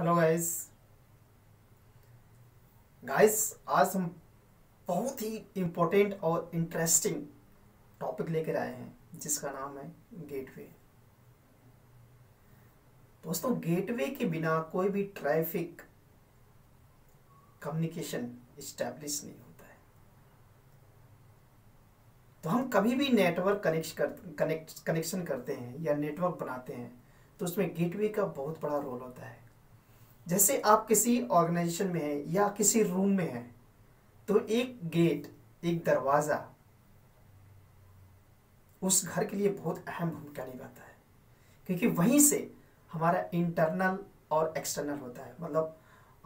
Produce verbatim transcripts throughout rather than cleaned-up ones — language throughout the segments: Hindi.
हेलो गाइस गाइस आज हम बहुत ही इम्पोर्टेंट और इंटरेस्टिंग टॉपिक लेकर आए हैं जिसका नाम है गेटवे। दोस्तों, गेटवे के बिना कोई भी ट्रैफिक कम्युनिकेशन इस्टेब्लिश नहीं होता है। तो हम कभी भी नेटवर्क कनेक्ट कर कनेक्ट कनेक्शन करते हैं या नेटवर्क बनाते हैं तो उसमें गेटवे का बहुत बड़ा रोल होता है। जैसे आप किसी ऑर्गेनाइजेशन में हैं या किसी रूम में हैं तो एक गेट, एक दरवाज़ा उस घर के लिए बहुत अहम भूमिका निभाता है, क्योंकि वहीं से हमारा इंटरनल और एक्सटर्नल होता है, मतलब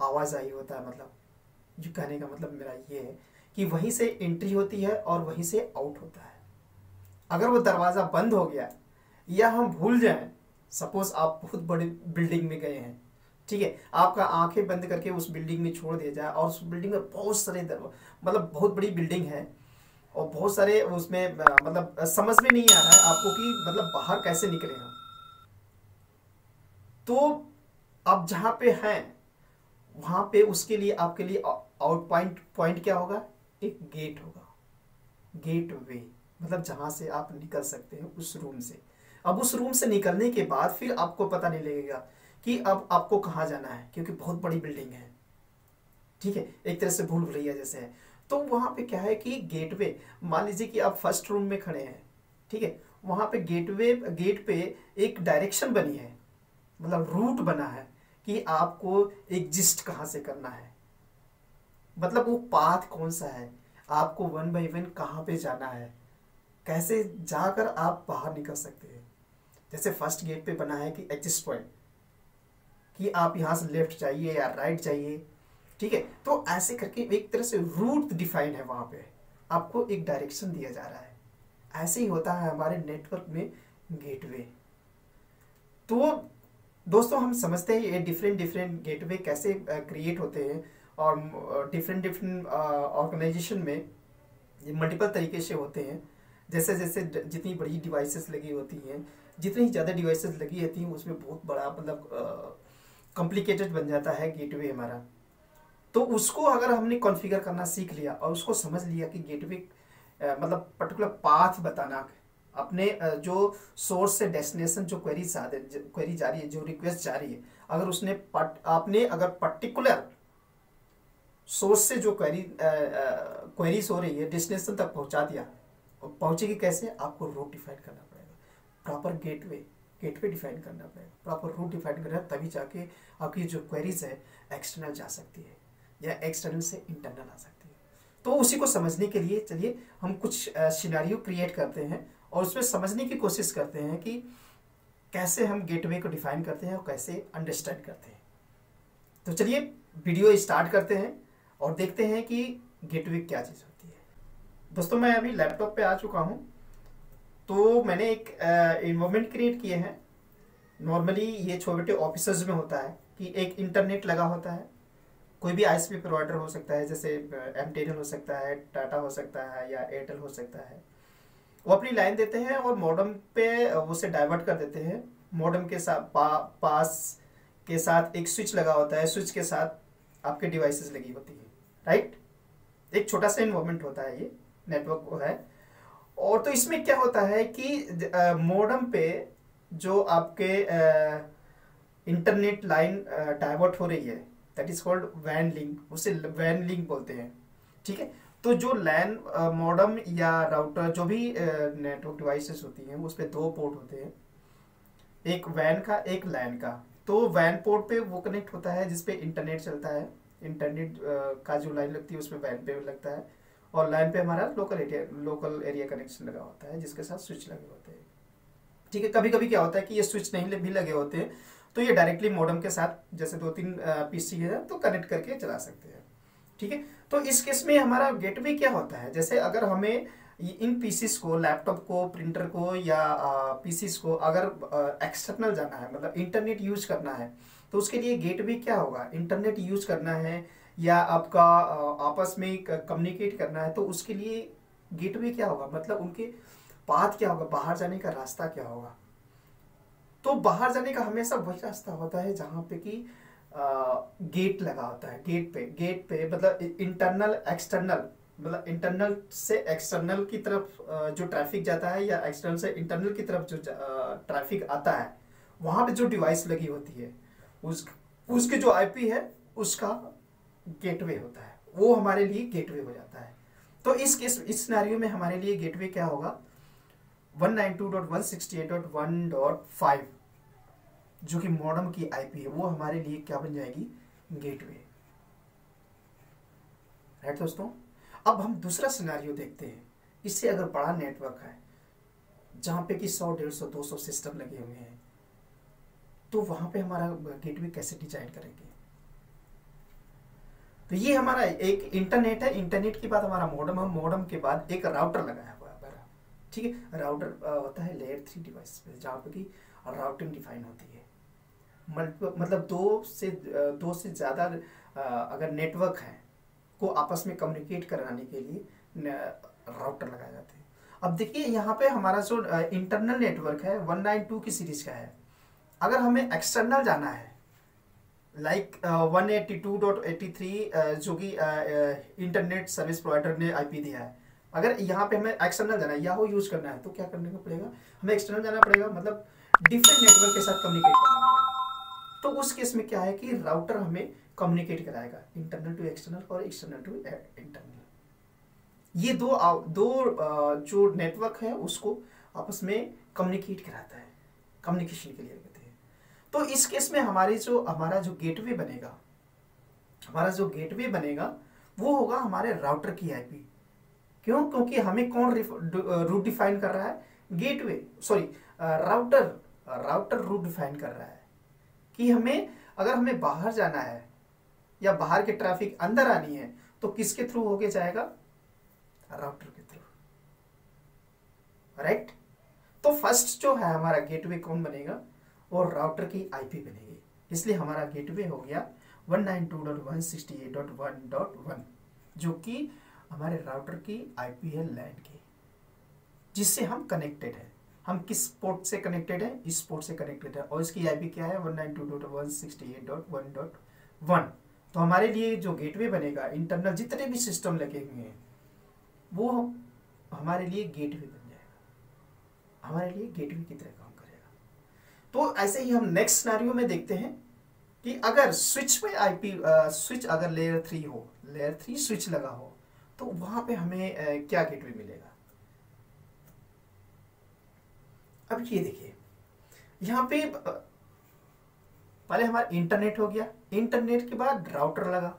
आवाजाही होता है। मतलब जो कहने का मतलब मेरा ये है कि वहीं से एंट्री होती है और वहीं से आउट होता है। अगर वो दरवाज़ा बंद हो गया या हम भूल जाएं, सपोज आप बहुत बड़ी बिल्डिंग में गए हैं, ठीक है, आपका आंखें बंद करके उस बिल्डिंग में छोड़ दिया जाए और उस बिल्डिंग में बहुत सारे दरवाजे, मतलब बहुत बड़ी बिल्डिंग है और बहुत सारे उसमें, मतलब समझ में नहीं आ रहा है आपको कि मतलब बाहर कैसे निकले हम। तो आप जहाँ पे हैं वहाँ पे उसके लिए आपके लिए आउट पॉइंट पॉइंट क्या होगा? एक गेट होगा, गेट वे, मतलब जहाँ से आप निकल सकते हैं उस रूम से। अब उस रूम से निकलने के बाद फिर आपको पता नहीं लगेगा कि अब आपको कहाँ जाना है, क्योंकि बहुत बड़ी बिल्डिंग है, ठीक है, एक तरह से भूल भुलैया जैसे है। तो वहाँ पे क्या है कि गेटवे, मान लीजिए कि आप फर्स्ट रूम में खड़े हैं, ठीक है, वहाँ पे गेटवे गेट पे एक डायरेक्शन बनी है, मतलब रूट बना है कि आपको एग्जिस्ट कहाँ से करना है, मतलब वो पाथ कौन सा है, आपको वन बाई वन कहाँ पे जाना है, कैसे जाकर आप बाहर निकल सकते हैं। जैसे फर्स्ट गेट पे बना है कि एग्जिस्ट पॉइंट, कि आप यहाँ से लेफ्ट जाइए या राइट जाइए, ठीक है। तो ऐसे करके एक तरह से रूट डिफाइन है, वहाँ पे आपको एक डायरेक्शन दिया जा रहा है। ऐसे ही होता है हमारे नेटवर्क में गेटवे। तो दोस्तों, हम समझते हैं ये डिफरेंट डिफरेंट गेटवे कैसे क्रिएट होते हैं और डिफरेंट डिफरेंट ऑर्गेनाइजेशन में मल्टीपल तरीके से होते हैं। जैसे जैसे जितनी बड़ी डिवाइसेस लगी होती हैं, जितनी ज़्यादा डिवाइसेस लगी रहती हैं, उसमें बहुत बड़ा मतलब कॉम्प्लिकेटेड बन जाता है गेटवे हमारा। तो उसको अगर हमने कॉन्फ़िगर करना सीख लिया और उसको समझ लिया कि गेटवे मतलब पर्टिकुलर पाथ बताना, अपने जो सोर्स से डेस्टिनेशन जो क्वेरी क्वेरी जा रही है, जो रिक्वेस्ट जा रही है, अगर उसने पट आपने अगर पर्टिकुलर सोर्स से जो क्वेरी क्वेरीज हो रही है डेस्टिनेशन तक पहुंचा दिया, और पहुँचेगी कैसे, आपको रूट डिफाइन करना पड़ेगा, प्रॉपर गेटवे गेटवे डिफाइन करना पड़ेगा, प्रॉपर रूट डिफाइन करना, तभी जाके आपकी जो क्वेरीज है एक्सटर्नल जा सकती है या एक्सटर्नल से इंटरनल आ सकती है। तो उसी को समझने के लिए चलिए हम कुछ सिनेरियो क्रिएट करते हैं और उसमें समझने की कोशिश करते हैं कि कैसे हम गेटवे को डिफाइन करते हैं और कैसे अंडरस्टैंड करते हैं। तो चलिए वीडियो स्टार्ट करते हैं और देखते हैं कि गेटवे क्या चीज़ होती है। दोस्तों, मैं अभी लैपटॉप पर आ चुका हूँ, तो मैंने एक इन्वायरमेंट क्रिएट किए हैं। नॉर्मली ये छोटे ऑफिसर्स में होता है कि एक इंटरनेट लगा होता है, कोई भी आईएसपी प्रोवाइडर हो सकता है, जैसे एमटीएनएल हो सकता है, टाटा हो सकता है या एयरटेल हो सकता है। वो अपनी लाइन देते हैं और मॉडम पे उसे डाइवर्ट कर देते हैं। मॉडम के साथ पा, पास के साथ एक स्विच लगा होता है, स्विच के साथ आपके डिवाइसेस लगी होती है, राइट। एक छोटा सा इन्वायरमेंट होता है ये नेटवर्क वो है। और तो इसमें क्या होता है कि मॉडम पे जो आपके इंटरनेट लाइन डाइवर्ट हो रही है, दैट इज कॉल्ड वैन लिंक, उसे वैन लिंक बोलते हैं, ठीक है। तो जो लैन मॉडम या राउटर जो भी नेटवर्क डिवाइसेस होती हैं उस पर दो पोर्ट होते हैं, एक वैन का एक लैन का। तो वैन पोर्ट पे वो कनेक्ट होता है जिसपे इंटरनेट चलता है, इंटरनेट का जो लाइन लगती है उसमें वैन पे लगता है, और लाइन पे हमारा local area local area connection लगा होता है जिसके साथ स्विच लगे होते हैं, ठीक है। कभी कभी क्या होता है कि ये स्विच नहीं भी लगे होते हैं तो ये डायरेक्टली मॉडम के साथ, जैसे दो तीन पीसी है तो कनेक्ट करके चला सकते हैं, ठीक है। तो इस केस में हमारा गेटवे क्या होता है, जैसे अगर हमें इन पीसीस को, लैपटॉप को, प्रिंटर को या पीसीस को अगर एक्सटर्नल जाना है, मतलब इंटरनेट यूज करना है, तो उसके लिए गेटवे क्या होगा। इंटरनेट यूज करना है या आपका आपस में कम्युनिकेट करना है तो उसके लिए गेटवे क्या होगा, मतलब उनके पाथ क्या होगा, बाहर जाने का रास्ता क्या होगा। तो बाहर जाने का हमेशा वही रास्ता होता है जहाँ पे कि गेट लगा होता है, गेट पे गेट पे मतलब इंटरनल एक्सटर्नल, मतलब इंटरनल से एक्सटर्नल की तरफ जो ट्रैफिक जाता है या एक्सटर्नल से इंटरनल की तरफ जो ट्रैफिक आता है, वहाँ पे जो डिवाइस लगी होती है उस उसके जो आईपी है उसका गेटवे होता है, वो हमारे लिए गेटवे हो जाता है। तो इस केस इस सिनेरियो में हमारे लिए गेटवे क्या होगा, one nine two dot one sixty eight dot one dot five जो कि मॉडम की आईपी है, वो हमारे लिए क्या बन जाएगी, गेटवे। राइट दोस्तों, अब हम दूसरा सिनेरियो देखते हैं। इससे अगर बड़ा नेटवर्क है जहाँ पे कि सौ डेढ़ सौ दो सौ सिस्टम लगे हुए हैं, तो वहाँ पे हमारा गेटवे कैसे डिजाइन करेंगे। तो ये हमारा एक इंटरनेट है, इंटरनेट के बाद हमारा मॉडम है, मॉडम के बाद एक राउटर लगाया हुआ है। ठीक है, राउटर होता है लेयर थ्री डिवाइस जहाँ पे कि राउटिंग डिफाइन होती है। मतलब दो से दो से ज़्यादा अगर नेटवर्क हैं को आपस में कम्युनिकेट कराने के लिए राउटर लगाए जाते हैं। अब देखिए यहाँ पे हमारा जो इंटरनल नेटवर्क है वन नाइन टू की सीरीज का है। अगर हमें एक्सटर्नल जाना है like one eighty two dot eighty three जो कि इंटरनेट सर्विस प्रोवाइडर ने आईपी दिया है, अगर यहाँ पे हमें एक्सटर्नल जाना है, याहू यूज़ करना है, तो क्या करने को पड़ेगा, हमें एक्सटर्नल जाना पड़ेगा, मतलब डिफरेंट नेटवर्क के साथ कम्युनिकेट करना है। तो उस केस में क्या है कि राउटर हमें कम्युनिकेट कराएगा इंटरनल टू एक्सटर्नल और एक्सटर्नल टू इंटरनल। ये दो दो जो नेटवर्क है उसको आपस में कम्युनिकेट कराता है, कम्युनिकेशन के लिए कहते हैं। तो इस केस में हमारे जो हमारा जो गेटवे बनेगा हमारा जो गेटवे बनेगा वो होगा हमारे राउटर की आईपी। क्यों? क्योंकि हमें कौन रूट डिफाइन कर रहा है, gateway sorry router router route define कर रहा है कि हमें अगर हमें बाहर जाना है या बाहर के ट्रैफिक अंदर आनी है तो किसके थ्रू होके जाएगा, राउटर के थ्रू। राइट, तो फर्स्ट जो है हमारा गेटवे कौन बनेगा, और राउटर की आईपी बनेगी। इसलिए हमारा गेटवे हो गया one nine two dot one sixty eight dot one dot one जो कि हमारे राउटर की आईपी है लैन की, जिससे हम कनेक्टेड हैं। हम किस पोर्ट से कनेक्टेड हैं, इस पोर्ट से कनेक्टेड है, और इसकी आईपी क्या है one nine two dot one sixty eight dot one dot one. तो हमारे लिए जो गेटवे बनेगा इंटरनल जितने भी सिस्टम लगे हुए हैं वो हमारे लिए गेटवे बन जाएगा, हमारे लिए गेटवे की तरह काम करेगा। तो ऐसे ही हम नेक्स्ट सिनेरियो में देखते हैं कि अगर स्विच में आईपी स्विच अगर लेयर थ्री हो, लेयर थ्री स्विच लगा हो, तो वहाँ पे हमें uh, क्या गेटवे मिलेगा। अब ये देखिए यहाँ पे पहले हमारा इंटरनेट हो गया, इंटरनेट के बाद राउटर लगा,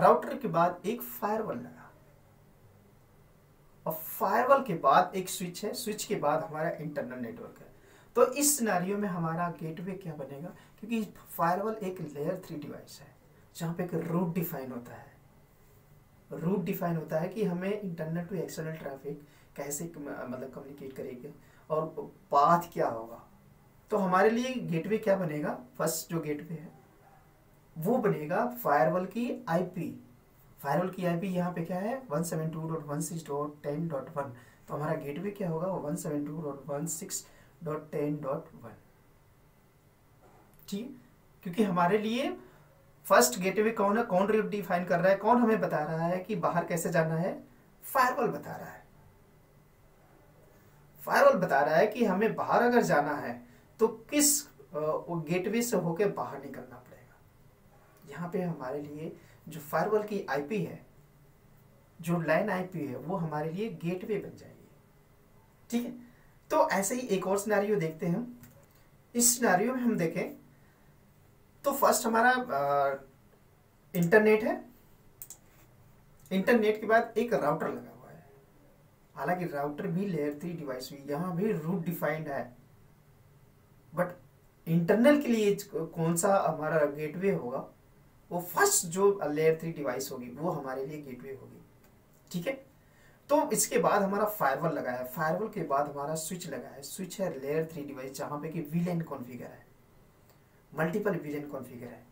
राउटर के बाद एक फायरवॉल लगा, और फायरवॉल के बाद एक स्विच है, स्विच के बाद हमारा इंटरनल नेटवर्क है। तो इस सिनेरियो में हमारा गेटवे क्या बनेगा, क्योंकि फायरवॉल एक लेयर थ्री डिवाइस है जहाँ पे एक रूट डिफाइन होता है। रूट डिफाइन होता है कि हमें इंटरनल टू एक्सटर्नल ट्रैफिक कैसे मतलब कम्युनिकेट करेगा और पाथ क्या होगा। तो हमारे लिए गेटवे क्या बनेगा, फर्स्ट जो गेटवे है वो बनेगा फायरवॉल की आईपी। फायरवॉल की आईपी यहाँ पे क्या है one seven two dot one six dot ten dot one. तो हमारा गेटवे क्या होगा one seven two dot one six dot ten dot one. ठीक, क्योंकि हमारे लिए फर्स्ट गेटवे कौन है, कौन रूट डिफाइन कर रहा है, कौन हमें बता रहा है कि बाहर कैसे जाना है, फायरवॉल बता रहा है। फायरवॉल बता रहा है कि हमें बाहर अगर जाना है तो किस गेटवे से होकर बाहर निकलना पड़ेगा। यहाँ पे हमारे लिए जो फायरवॉल की आईपी है, जो लैन आईपी है, वो हमारे लिए गेटवे बन जाएगी। ठीक है, तो ऐसे ही एक और सिनेरियो देखते हैं। इस सिनेरियो में हम देखें तो फर्स्ट हमारा आ, इंटरनेट है, इंटरनेट के बाद एक राउटर लगा, हालांकि राउटर भी लेयर थ्री डिवाइस हुई, यहाँ भी रूट डिफाइंड है, बट इंटरनल के लिए कौन सा हमारा गेटवे होगा, वो फर्स्ट जो लेयर थ्री डिवाइस होगी वो हमारे लिए गेटवे होगी। ठीक है, तो इसके बाद हमारा फायरवॉल लगा है, फायरवॉल के बाद हमारा स्विच लगा है, स्विच है लेयर थ्री डिवाइस जहाँ पे कि वीलैन कॉन्फिगर है, मल्टीपल वीलैन कॉन्फिगर है।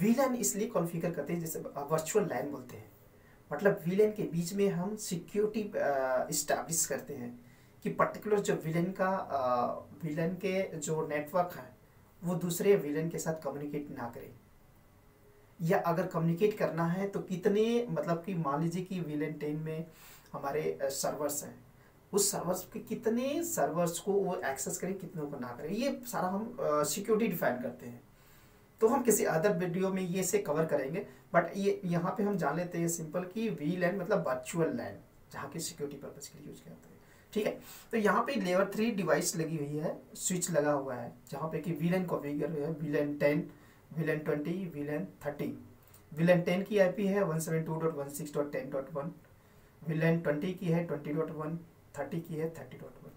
वीलैन इसलिए कॉन्फिगर करते हैं, जैसे वर्चुअल लैन बोलते हैं, मतलब विलेन के बीच में हम सिक्योरिटी इस्टेब्लिश करते हैं कि पर्टिकुलर जो विलेन का विलेन के जो नेटवर्क हैं वो दूसरे विलेन के साथ कम्युनिकेट ना करें, या अगर कम्युनिकेट करना है तो कितने, मतलब कि मान लीजिए कि वीलेन टेन में हमारे सर्वर्स हैं, उस सर्वर्स के कितने सर्वर्स को वो एक्सेस करें, कितनों को ना करें, ये सारा हम सिक्योरिटी डिफाइन करते हैं। तो हम किसी अदर वीडियो में ये से कवर करेंगे, बट ये यहाँ पे हम जान लेते हैं सिंपल कि वी लैन मतलब वर्चुअल लैन, जहाँ की सिक्योरिटी पर्पज के लिए यूज करते हैं। ठीक है, तो यहाँ पे लेवल थ्री डिवाइस लगी हुई है, स्विच लगा हुआ है, जहाँ पे कि वी लैन को वी है we LAN ten, V LAN twenty, V LAN thirty. V LAN ten की आई पी है one seven two dot one six dot ten dot one, V LAN twenty की है ट्वेंटी डॉट वन, थर्टी की है थर्टी डॉट वन।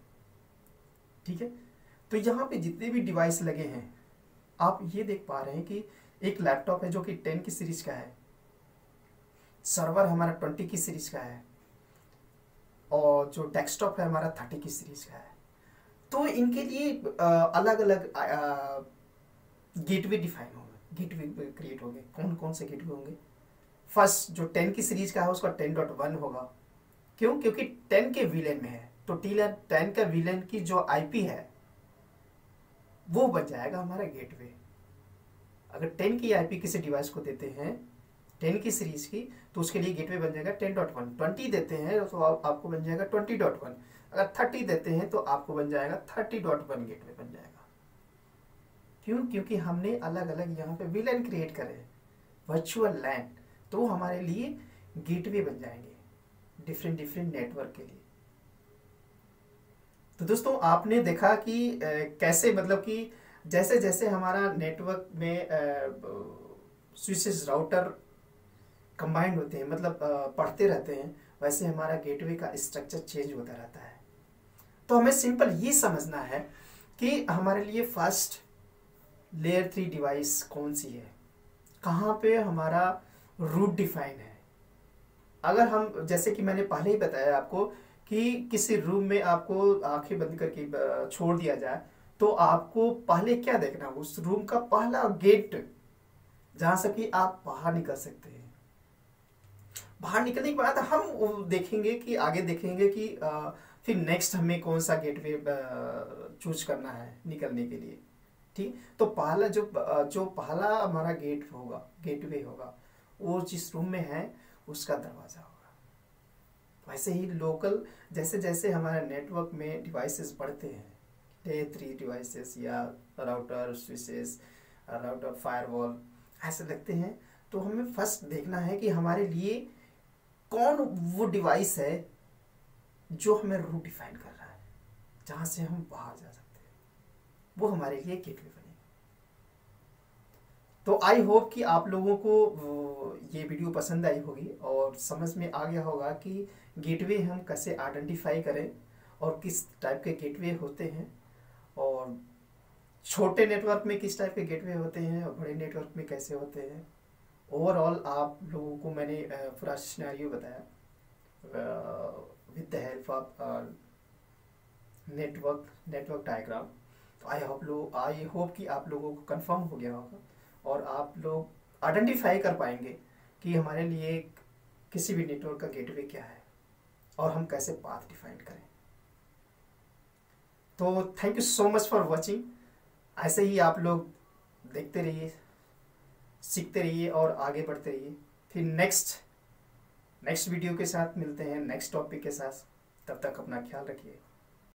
ठीक है, तो यहाँ पे जितने भी डिवाइस लगे हैं आप ये देख पा रहे हैं कि एक लैपटॉप है जो कि टेन की सीरीज का है, सर्वर हमारा ट्वेंटी की सीरीज का है, और जो डेस्कटॉप है हमारा थर्टी की सीरीज का है। तो इनके लिए अलग अलग गेटवे डिफाइन होंगे, गेटवे क्रिएट होंगे। कौन कौन से गेटवे होंगे? फर्स्ट जो टेन की सीरीज का है उसका टेन डॉट वन होगा, क्यों? क्योंकि टेन के वीलेन में है, तो टेन का वीलेन की जो आईपी है वो बन जाएगा हमारा गेटवे। अगर टेन की आईपी किसी डिवाइस को देते हैं टेन की सीरीज की, तो उसके लिए गेटवे बन जाएगा टेन डॉट वन। ट्वेंटी देते हैं तो आप, आपको बन जाएगा ट्वेंटी डॉट वन। अगर थर्टी देते हैं तो आपको बन जाएगा थर्टी डॉट वन गेटवे बन जाएगा। क्यों? क्योंकि हमने अलग अलग यहाँ पे वीलैन क्रिएट करे, वर्चुअल लैन, तो हमारे लिए गेटवे बन जाएंगे डिफरेंट डिफरेंट नेटवर्क के लिए। तो दोस्तों आपने देखा कि कैसे, मतलब कि जैसे जैसे हमारा नेटवर्क में स्विचेस राउटर कंबाइंड होते हैं, मतलब पढ़ते रहते हैं, वैसे हमारा गेटवे का स्ट्रक्चर चेंज होता रहता है। तो हमें सिंपल ये समझना है कि हमारे लिए फर्स्ट लेयर थ्री डिवाइस कौन सी है, कहाँ पे हमारा रूट डिफाइन है। अगर हम, जैसे कि मैंने पहले ही बताया आपको कि किसी रूम में आपको आंखें बंद करके छोड़ दिया जाए, तो आपको पहले क्या देखना है? उस रूम का पहला गेट, जहां से कि आप बाहर निकल सकते हैं। बाहर निकलने के बाद हम देखेंगे कि आगे देखेंगे कि फिर नेक्स्ट हमें कौन सा गेटवे चूज करना है निकलने के लिए। ठीक, तो पहला जो जो पहला हमारा गेट होगा, गेटवे होगा, वो जिस रूम में है उसका दरवाजा। वैसे ही लोकल, जैसे जैसे हमारे नेटवर्क में डिवाइसेस बढ़ते हैं, लेयर थ्री डिवाइसेस या राउटर स्विचेस, राउटर फायरवॉल ऐसे लगते हैं, तो हमें फर्स्ट देखना है कि हमारे लिए कौन वो डिवाइस है जो हमें रूट डिफाइन कर रहा है, जहाँ से हम बाहर जा सकते हैं, वो हमारे लिए गेटवे बनेगा। तो आई होप कि आप लोगों को ये वीडियो पसंद आई होगी और समझ में आ गया होगा कि गेटवे हम कैसे आइडेंटिफाई करें और किस टाइप के गेटवे होते हैं, और छोटे नेटवर्क में किस टाइप के गेटवे होते हैं और बड़े नेटवर्क में कैसे होते हैं। ओवरऑल आप लोगों को मैंने पूरा सिनेरियो बताया with the help of network network diagram. तो आई होप लोग आई होप कि आप लोगों को कंफर्म हो गया होगा और आप लोग आइडेंटिफाई कर पाएंगे कि हमारे लिए किसी भी नेटवर्क का गेटवे क्या है और हम कैसे पाथ डिफाइन करें। तो thank you so much for watching. ऐसे ही आप लोग देखते रहिए, सीखते रहिए और आगे बढ़ते रहिए। फिर नेक्स्ट नेक्स्ट वीडियो के साथ मिलते हैं, नेक्स्ट टॉपिक के साथ। तब तक अपना ख्याल रखिए।